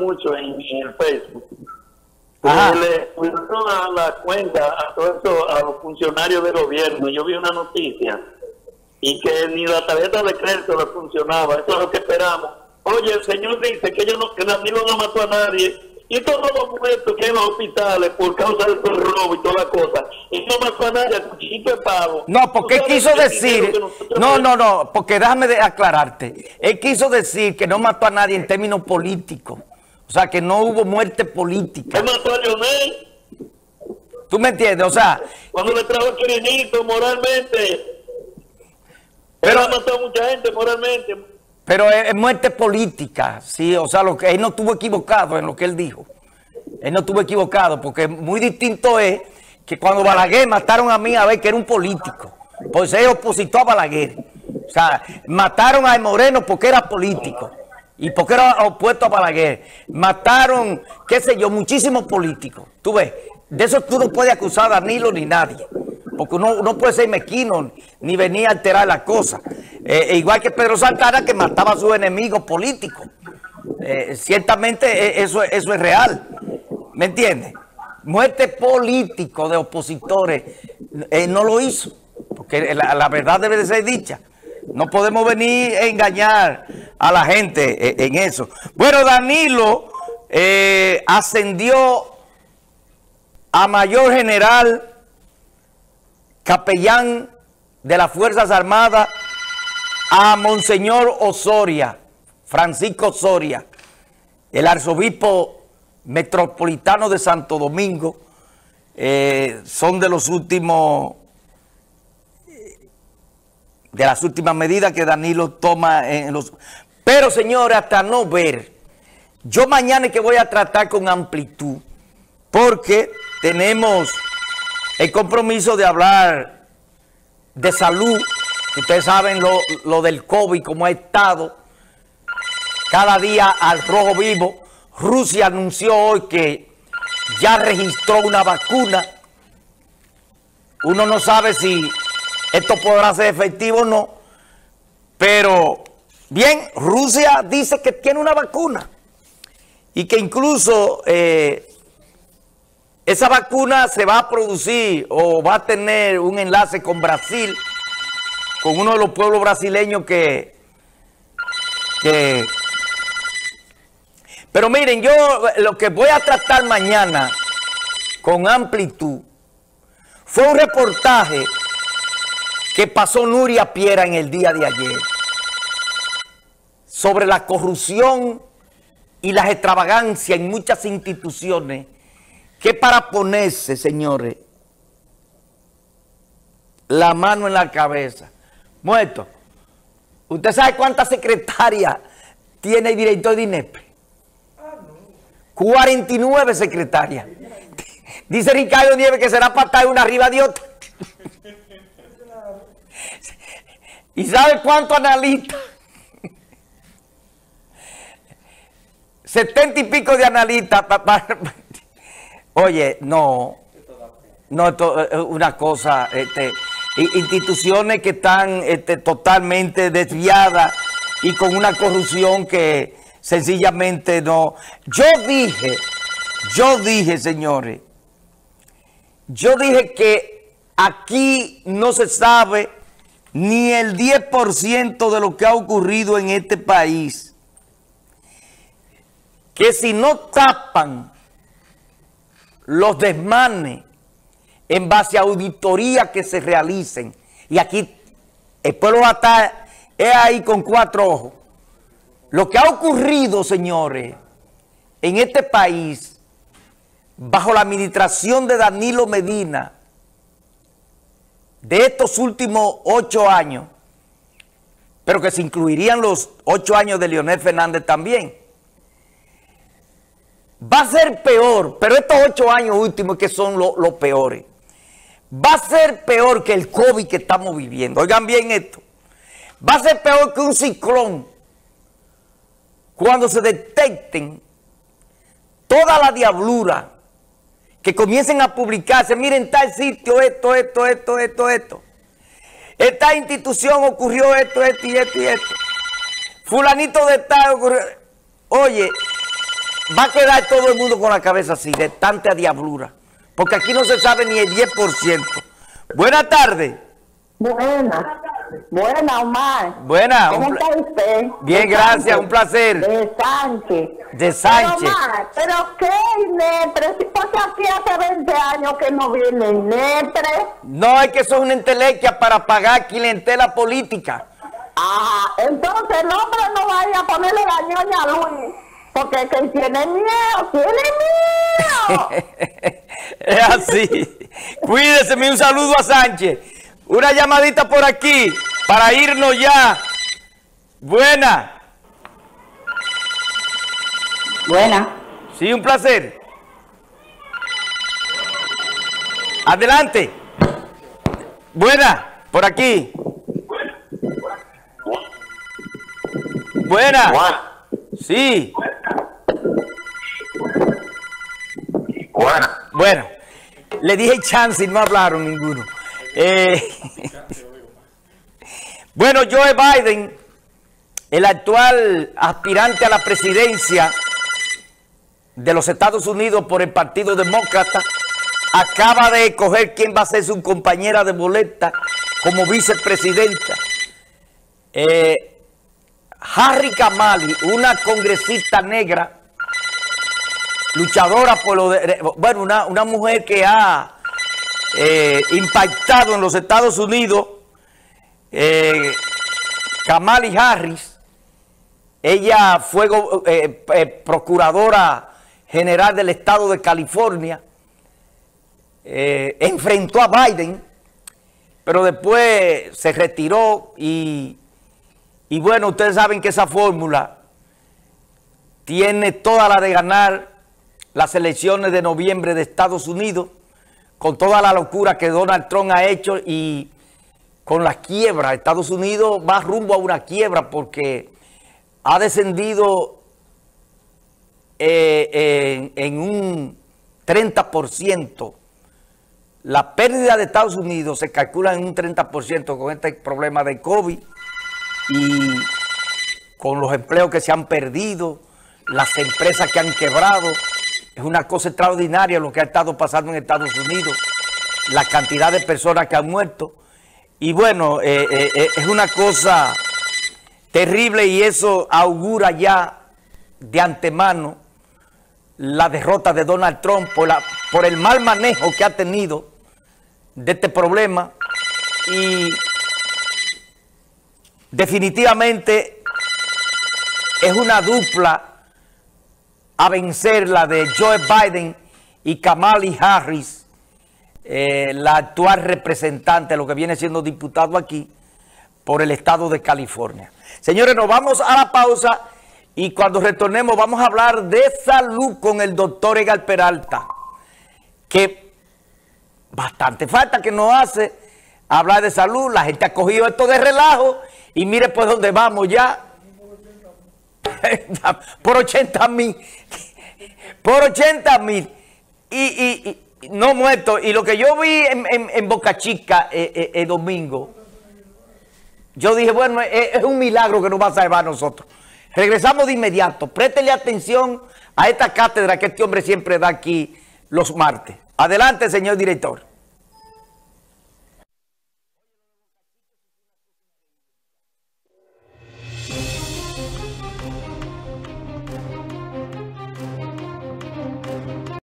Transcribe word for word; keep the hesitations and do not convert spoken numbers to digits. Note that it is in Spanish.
mucho en, en el Facebook. Ajá. Le pusieron a la cuenta a todos esos, a los funcionarios del gobierno. Yo vi una noticia y que ni la tarjeta de crédito le funcionaba. Eso es lo que esperamos. Oye, el señor dice que yo no, que Danilo no mató a nadie. Y todos los muertos que hay en los hospitales por causa del robo y toda la cosa. Y no mató a nadie, cuchillito de pavo. No, porque él quiso decir... No, no, no, porque déjame de aclararte. Él quiso decir que no mató a nadie en términos políticos. O sea, que no hubo muerte política. ¿Él mató a Leonel? ¿Tú me entiendes? O sea... Cuando le trajo el Chirinito, moralmente... Pero... Él mató a mucha gente, moralmente... Pero es muerte política, sí, o sea, lo que él no estuvo equivocado en lo que él dijo. Él no estuvo equivocado, porque muy distinto es que cuando Balaguer mataron a mí, a ver, que era un político, pues él opositó a Balaguer. O sea, mataron a Moreno porque era político y porque era opuesto a Balaguer. Mataron, qué sé yo, muchísimos políticos. Tú ves, de eso tú no puedes acusar a Danilo ni nadie. Porque uno no puede ser mezquino ni venir a alterar las cosas. Eh, igual que Pedro Santana, que mataba a sus enemigos políticos. Eh, ciertamente eso, eso es real. ¿Me entiendes? Muerte político de opositores eh, no lo hizo. Porque la, la verdad debe de ser dicha. No podemos venir a engañar a la gente en, en eso. Bueno, Danilo eh, ascendió a mayor general, capellán de las Fuerzas Armadas, a Monseñor Osoria, Francisco Osoria, el arzobispo metropolitano de Santo Domingo. Eh, son de los últimos, de las últimas medidas que Danilo toma en los... Pero, señores, hasta no ver, yo mañana es que voy a tratar con amplitud, porque tenemos... el compromiso de hablar de salud. Ustedes saben lo, lo del COVID, cómo ha estado cada día al rojo vivo. Rusia anunció hoy que ya registró una vacuna. Uno no sabe si esto podrá ser efectivo o no. Pero, bien, Rusia dice que tiene una vacuna. Y que incluso... Eh, esa vacuna se va a producir o va a tener un enlace con Brasil, con uno de los pueblos brasileños que... que... Pero miren, yo lo que voy a tratar mañana con amplitud fue un reportaje que pasó Nuria Piera en el día de ayer sobre la corrupción y las extravagancias en muchas instituciones. Que para ponerse, señores, la mano en la cabeza. Muerto. ¿Usted sabe cuántas secretarias tiene el director de I N E P? cuarenta y nueve secretarias. Dice Ricardo Nieves que será para estar una arriba de otra. ¿Y sabe cuántos analistas? setenta y pico de analistas para... Oye, no, no, esto es una cosa, este, instituciones que están este, totalmente desviadas y con una corrupción que sencillamente no. Yo dije, yo dije, señores, yo dije que aquí no se sabe ni el diez por ciento de lo que ha ocurrido en este país, que si no tapan los desmanes en base a auditorías que se realicen. Y aquí el pueblo va a estar es ahí con cuatro ojos. Lo que ha ocurrido, señores, en este país, bajo la administración de Danilo Medina, de estos últimos ocho años, pero que se incluirían los ocho años de Leonel Fernández también, va a ser peor, pero estos ocho años últimos que son los lo peores. Va a ser peor que el COVID que estamos viviendo. Oigan bien esto. Va a ser peor que un ciclón. Cuando se detecten toda la diablura que comiencen a publicarse. Miren, tal sitio, esto, esto, esto, esto, esto. Esta institución ocurrió esto, esto y esto y esto. Fulanito de tal ocurrió. Oye... va a quedar todo el mundo con la cabeza así, de tanta diablura, porque aquí no se sabe ni el diez por ciento. Buenas tardes. Buenas. Buenas, Omar. Buenas. ¿Cómo está usted? Bien, gracias, un placer. De Sánchez. De Sánchez. Pero, Omar, ¿pero qué INEPRE? ¿Por qué aquí hace veinte años que no viene INEPRE? No, es que eso es una entelequia para pagar clientela política. Ajá, entonces el hombre no vaya a ponerle la ñoña a Luis, porque que tiene miedo, tiene miedo. Es así. Cuídese, un saludo a Sánchez. Una llamadita por aquí para irnos ya. Buena. Buena. Sí, un placer. Adelante. Buena, por aquí. Buena. Sí. Buena. Bueno, le dije chance y no hablaron ninguno. Eh, bueno, Joe Biden, el actual aspirante a la presidencia de los Estados Unidos por el Partido Demócrata, acaba de escoger quién va a ser su compañera de boleta como vicepresidenta. Eh... Harry Kamali, una congresista negra, luchadora por los derechos, bueno, una, una mujer que ha eh, impactado en los Estados Unidos, eh, Kamala Harris. Ella fue eh, eh, procuradora general del estado de California, eh, enfrentó a Biden, pero después se retiró y... Y bueno, ustedes saben que esa fórmula tiene toda la de ganar las elecciones de noviembre de Estados Unidos, con toda la locura que Donald Trump ha hecho y con la quiebra. Estados Unidos va rumbo a una quiebra porque ha descendido eh, eh, en un treinta por ciento. La pérdida de Estados Unidos se calcula en un treinta por ciento con este problema de COVID. Y con los empleos que se han perdido, las empresas que han quebrado, es una cosa extraordinaria lo que ha estado pasando en Estados Unidos, la cantidad de personas que han muerto. Y bueno, eh, eh, es una cosa terrible y eso augura ya de antemano la derrota de Donald Trump por, la, por el mal manejo que ha tenido de este problema. Y definitivamente es una dupla a vencer la de Joe Biden y Kamala Harris, eh, la actual representante, lo que viene siendo diputado aquí por el estado de California. Señores, nos vamos a la pausa y cuando retornemos vamos a hablar de salud con el doctor Edgar Peralta, que bastante falta que nos hace hablar de salud. La gente ha cogido esto de relajo. Y mire por dónde vamos ya. Por ochenta mil. Por ochenta mil. Y, y, y no muerto. Y lo que yo vi en, en, en Boca Chica eh, eh, el domingo, yo dije, bueno, es, es un milagro que nos va a salvar a nosotros. Regresamos de inmediato. Préstele atención a esta cátedra que este hombre siempre da aquí los martes. Adelante, señor director.